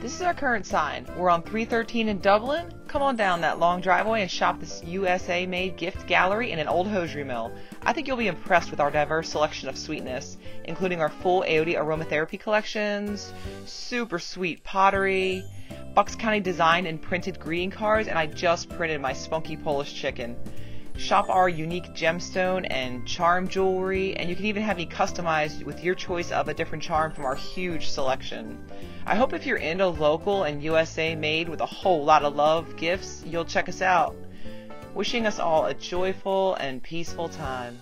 This is our current sign. We're on 313 in Dublin. Come on down that long driveway and shop this USA-made gift gallery and an old hosiery mill. I think you'll be impressed with our diverse selection of sweetness, including our full AOD aromatherapy collections, super sweet pottery, Bucks County designed and printed greeting cards, and I just printed my spunky Polish chicken. Shop our unique gemstone and charm jewelry, and you can even have me customized with your choice of a different charm from our huge selection. I hope if you're into local and USA made with a whole lot of love gifts, you'll check us out. Wishing us all a joyful and peaceful time.